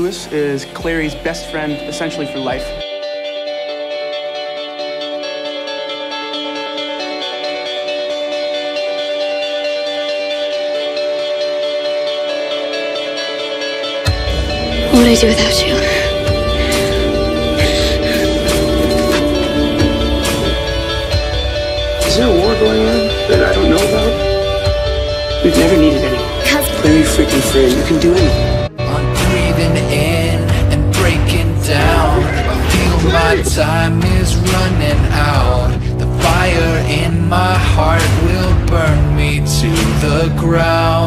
Lewis is Clary's best friend, essentially, for life. What would I do without you? Is there a war going on that I don't know about? We've never needed anyone. Clary freaking Fray, you can do anything. In and breaking down, I feel my time is running out. The fire in my heart will burn me to the ground.